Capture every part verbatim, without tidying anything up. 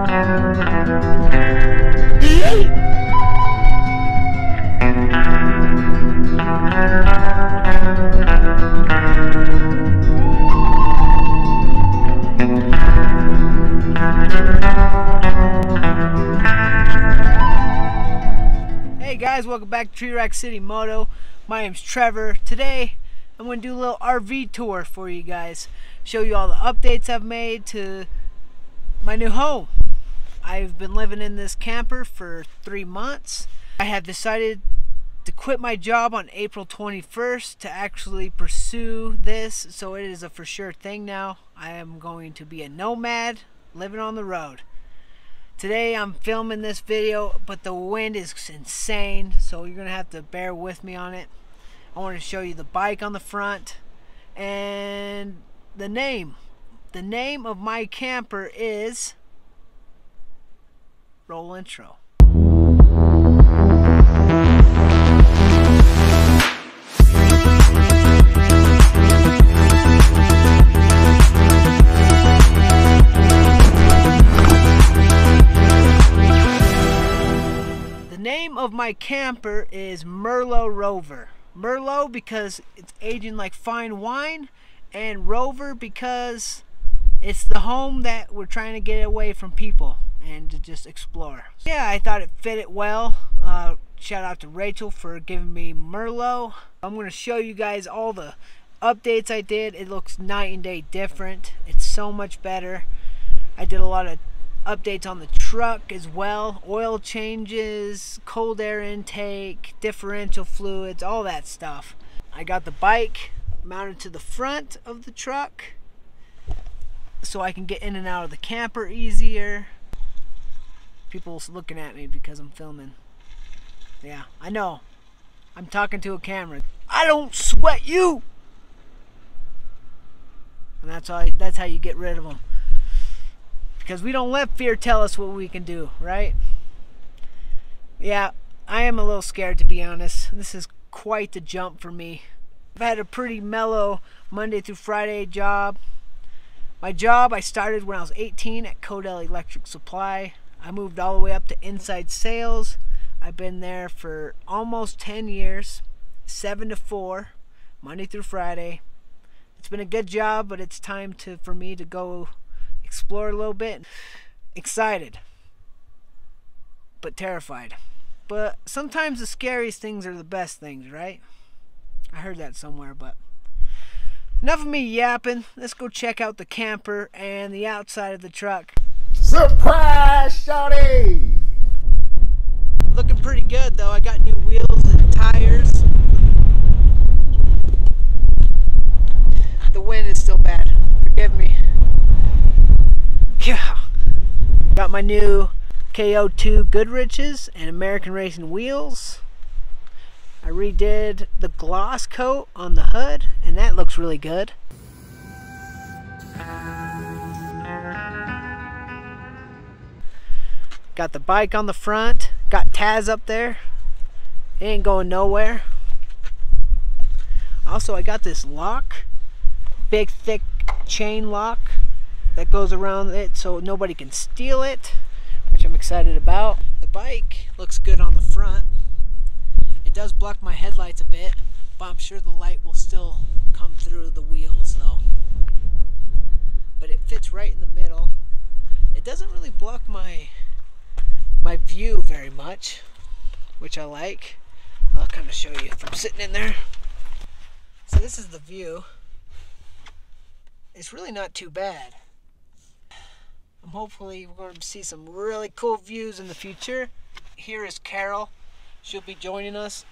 Hey guys, welcome back to Trerackscity Moto. My name's Trevor. Today I'm going to do a little R V tour for you guys. Show you all the updates I've made to my new home. I've been living in this camper for three months. I have decided to quit my job on April twenty-first to actually pursue this. So it is a for sure thing now. I am going to be a nomad living on the road. Today I'm filming this video, but the wind is insane. So you're going to have to bear with me on it. I want to show you the bike on the front and the name. The name of my camper is... Roll intro. The name of my camper is Merlot Rover. Merlot because it's aging like fine wine, and Rover because it's the home that we're trying to get away from people and to just explore. Yeah, I thought it fit it well. Uh, shout out to Rachel for giving me Merlot. I'm going to show you guys all the updates I did. It looks night and day different. It's so much better. I did a lot of updates on the truck as well, oil changes, cold air intake, differential fluids, all that stuff. I got the bike mounted to the front of the truck so I can get in and out of the camper easier. People's looking at me because I'm filming. Yeah, I know, I'm talking to a camera. I don't sweat you, and that's how, that's how you get rid of them. Because we don't let fear tell us what we can do, right? Yeah, I am a little scared, to be honest. This is quite the jump for me. I've had a pretty mellow Monday through Friday job. My job, I started when I was eighteen at Codale Electric Supply. I moved all the way up to inside sales. I've been there for almost ten years, seven to four, Monday through Friday. It's been a good job, but it's time to for me to go explore a little bit. Excited, but terrified. But sometimes the scariest things are the best things, right? I heard that somewhere, but enough of me yapping. Let's go check out the camper and the outside of the truck. Surprise, shawty! Looking pretty good though. I got new wheels and tires. The wind is still bad. Forgive me. Yeah. Got my new K O two Goodriches and American Racing Wheels. I redid the gloss coat on the hood, and that looks really good. Got the bike on the front. Got Taz up there. It ain't going nowhere. Also, I got this lock. Big, thick chain lock that goes around it so nobody can steal it, which I'm excited about. The bike looks good on the front. It does block my headlights a bit, but I'm sure the light will still come through the wheels though. But it fits right in the middle. It doesn't really block my my view very much, which I like. I'll kind of show you from sitting in there. So this is the view. It's really not too bad. I'm hopefully we're going to see some really cool views in the future. Here is Carol. She'll be joining us.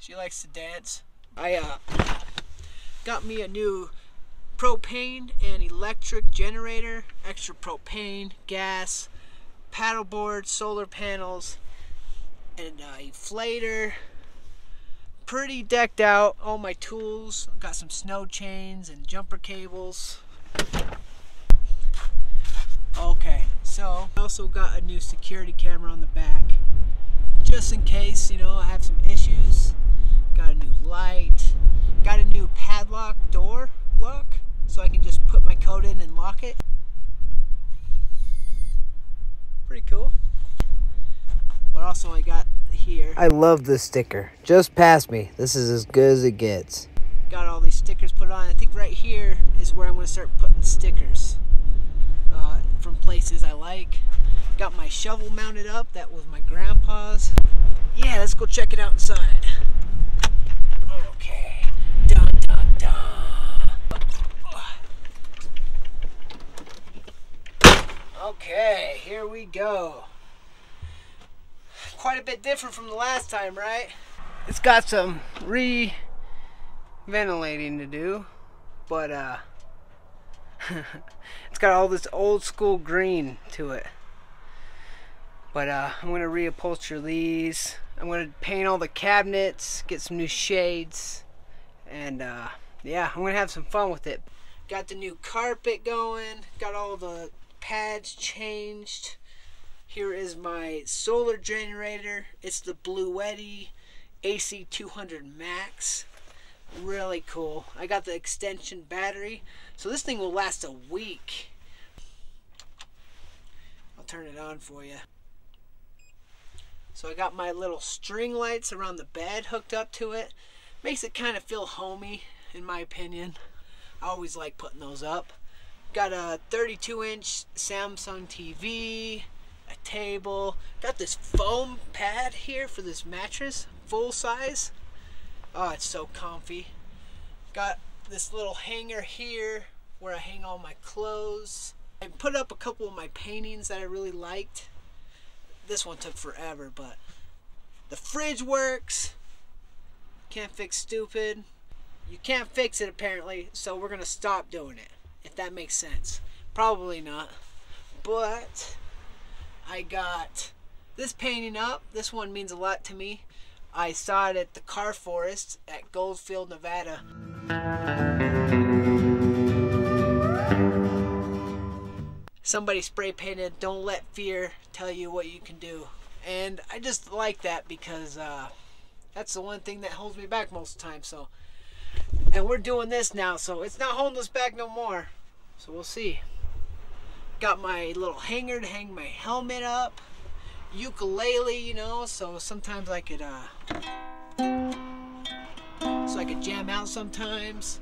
She likes to dance. I uh, got me a new propane and electric generator, extra propane, gas, paddleboard, solar panels, and an inflator. Pretty decked out. All my tools. Got some snow chains and jumper cables. Okay, so I also got a new security camera on the back, just in case, you know, I have some issues. Got a new light, got a new padlock door lock, so I can just put my code in and lock it. pretty cool. What else do I got here? I love this sticker. Just past me. This is as good as it gets. Got all these stickers put on. I think right here is where I'm going to start putting stickers uh, from places I like. Got my shovel mounted up. That was my grandpa's. Yeah, let's go check it out inside. Okay. Dun, dun, dun. Okay, here we go. Quite a bit different from the last time, right? It's got some re ventilating to do, but uh it's got all this old school green to it. But uh I'm gonna reupholster these. I'm gonna paint all the cabinets, get some new shades, and uh yeah, I'm gonna have some fun with it. Got the new carpet going, got all the pads changed. Here is my solar generator. It's the Bluetti A C two hundred max. Really cool. I got the extension battery, so this thing will last a week. I'll turn it on for you. So I got my little string lights around the bed hooked up to it. Makes it kind of feel homey, in my opinion. I always like putting those up. Got a thirty-two inch Samsung T V, a table. Got this foam pad here for this mattress, full size. Oh, it's so comfy. Got this little hanger here where I hang all my clothes. I put up a couple of my paintings that I really liked. This one took forever, but the fridge works. Can't fix stupid. You can't fix it apparently, so we're gonna stop doing it, if that makes sense. Probably not, but I got this painting up. This one means a lot to me. I saw it at the car forest at Goldfield, Nevada. Somebody spray painted, "Don't let fear tell you what you can do." And I just like that because uh, that's the one thing that holds me back most of the time. So, and we're doing this now, so it's not holding us back no more. So we'll see. Got my little hanger to hang my helmet up. Ukulele, you know, so sometimes I could uh so I could jam out sometimes.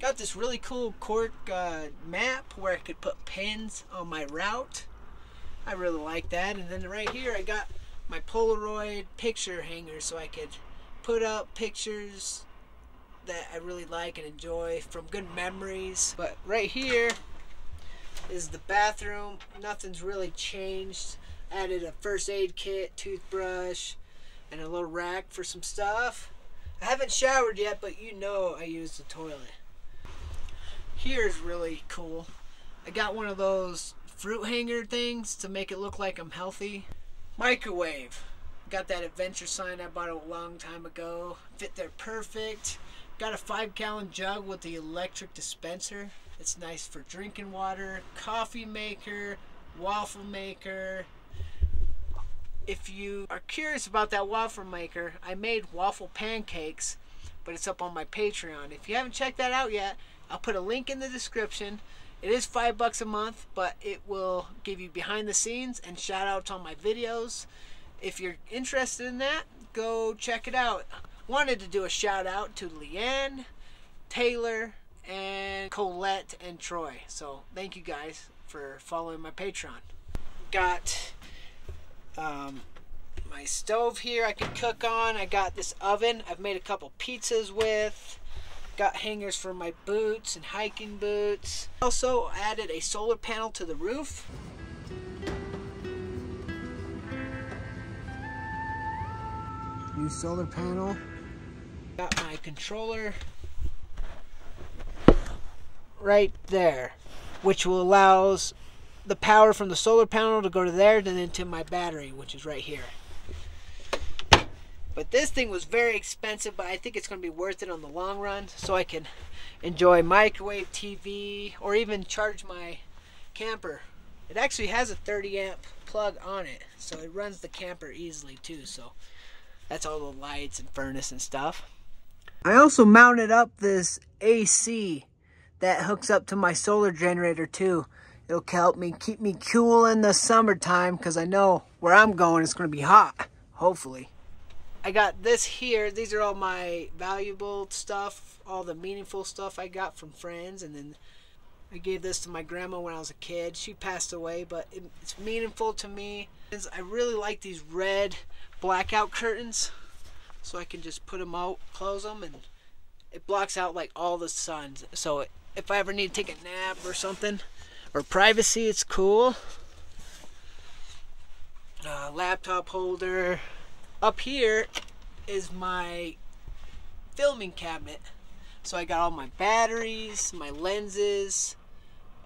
Got this really cool cork uh, map where I could put pins on my route. I really like that. And then right here I got my Polaroid picture hanger, so I could put up pictures that I really like and enjoy from good memories. But right here is the bathroom. Nothing's really changed. Added a first aid kit, toothbrush, and a little rack for some stuff. I haven't showered yet, but you know I use the toilet. Here's really cool. I got one of those fruit hanger things to make it look like I'm healthy. Microwave. Got that adventure sign I bought a long time ago. Fit there perfect. Got a five gallon jug with the electric dispenser. It's nice for drinking water. Coffee maker, waffle maker. If you are curious about that waffle maker, I made waffle pancakes, but it's up on my Patreon. If you haven't checked that out yet, I'll put a link in the description. It is five bucks a month, but it will give you behind the scenes and shout outs on my videos. If you're interested in that, go check it out. Wanted to do a shout out to Leanne, Taylor, and Colette and Troy. So thank you guys for following my Patreon. Got Um, my stove here I can cook on. I got this oven I've made a couple pizzas with. Got hangers for my boots and hiking boots. Also added a solar panel to the roof. New solar panel. Got my controller right there, which will allows the power from the solar panel to go to there and then to my battery, which is right here. But this thing was very expensive, but I think it's going to be worth it on the long run, so I can enjoy microwave, T V, or even charge my camper. It actually has a thirty amp plug on it, so it runs the camper easily too. So that's all the lights and furnace and stuff. I also mounted up this A C that hooks up to my solar generator too. It'll help me keep me cool in the summertime, because I know where I'm going it's going to be hot, hopefully. I got this here. These are all my valuable stuff, all the meaningful stuff I got from friends. And then I gave this to my grandma when I was a kid. She passed away, but it, it's meaningful to me. I really like these red blackout curtains, so I can just put them out, close them, and it blocks out like all the sun. So if I ever need to take a nap or something, or privacy, it's cool. Uh, laptop holder. Up here is my filming cabinet. So I got all my batteries, my lenses,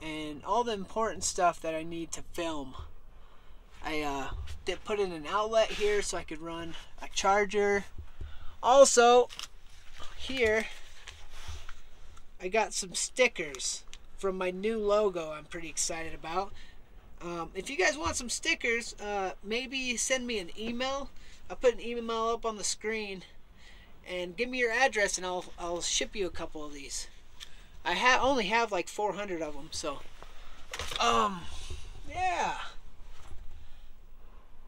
and all the important stuff that I need to film. I uh, did put in an outlet here so I could run a charger. Also, here, I got some stickers from my new logo I'm pretty excited about. Um, if you guys want some stickers, uh, maybe send me an email. I'll put an email up on the screen and give me your address, and I'll, I'll ship you a couple of these. I ha only have like four hundred of them, so um yeah,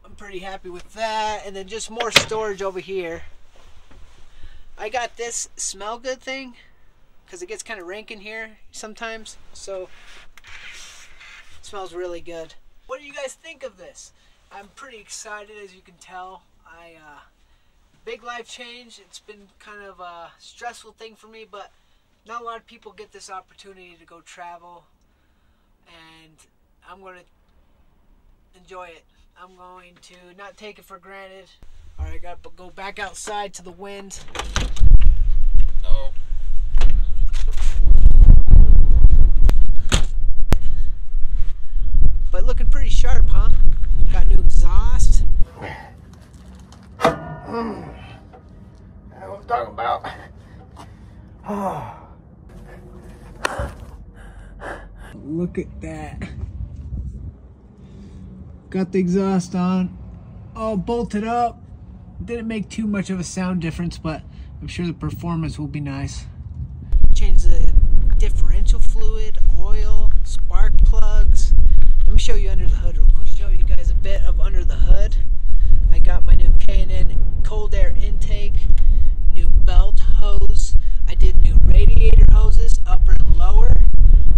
I'm pretty happy with that. And then just more storage over here. I got this smell good thing because it gets kind of rank in here sometimes, so it smells really good. What do you guys think of this? I'm pretty excited, as you can tell. I uh, big life change. It's been kind of a stressful thing for me, but not a lot of people get this opportunity to go travel, and I'm going to enjoy it. I'm going to not take it for granted. All right, I got to go back outside to the wind. Oh. But looking pretty sharp, huh? Got new exhaust. Mm. That's what I'm talking about. Oh. Look at that. Got the exhaust on, all bolted up. Didn't make too much of a sound difference, but I'm sure the performance will be nice. Change the differential fluid, oil, spark plugs. Let me show you under the hood real quick. Show you guys a bit of under the hood. I got my new K and N cold air intake, new belt hose. I did new radiator hoses, upper and lower.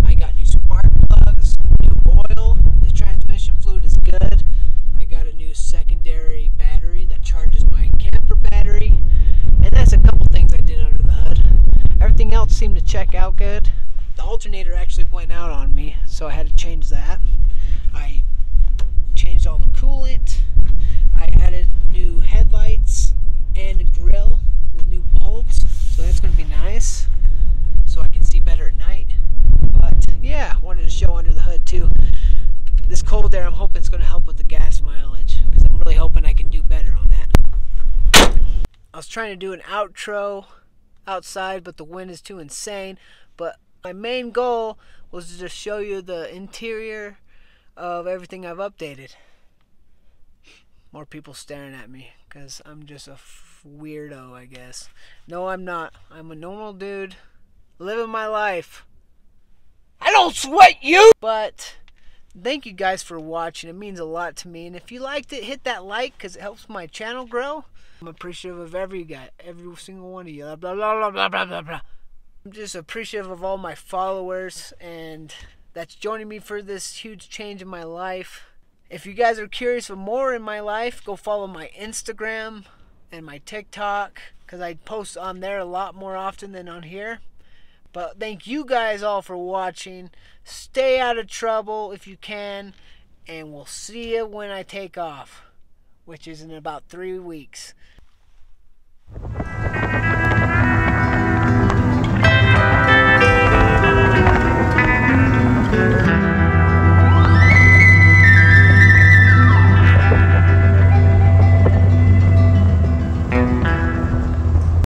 I got new spark plugs, new oil. The transmission fluid is good. I got a new secondary battery that charges my camper battery. And that's a couple things I did under the hood. Everything else seemed to check out good. The alternator actually went out on me, so I had to change that. I changed all the coolant. I added new headlights and a grill with new bulbs, so that's going to be nice, so I can see better at night. But yeah, wanted to show under the hood too. This cold air, I'm hoping it's going to help with the gas mileage, because I'm really hoping I can do better on that. I was trying to do an outro outside, but the wind is too insane. But my main goal was to just show you the interior of everything I've updated. More people staring at me because I'm just a weirdo, I guess. No, I'm not. I'm a normal dude living my life. I don't sweat you! But thank you guys for watching. It means a lot to me. And if you liked it, hit that like because it helps my channel grow. I'm appreciative of every guy, every single one of you. Blah, blah, blah, blah, blah, blah, blah. I'm just appreciative of all my followers and that's joining me for this huge change in my life. If you guys are curious for more in my life, go follow my Instagram and my TikTok, because I post on there a lot more often than on here. But thank you guys all for watching. Stay out of trouble if you can, and we'll see you when I take off, which is in about three weeks.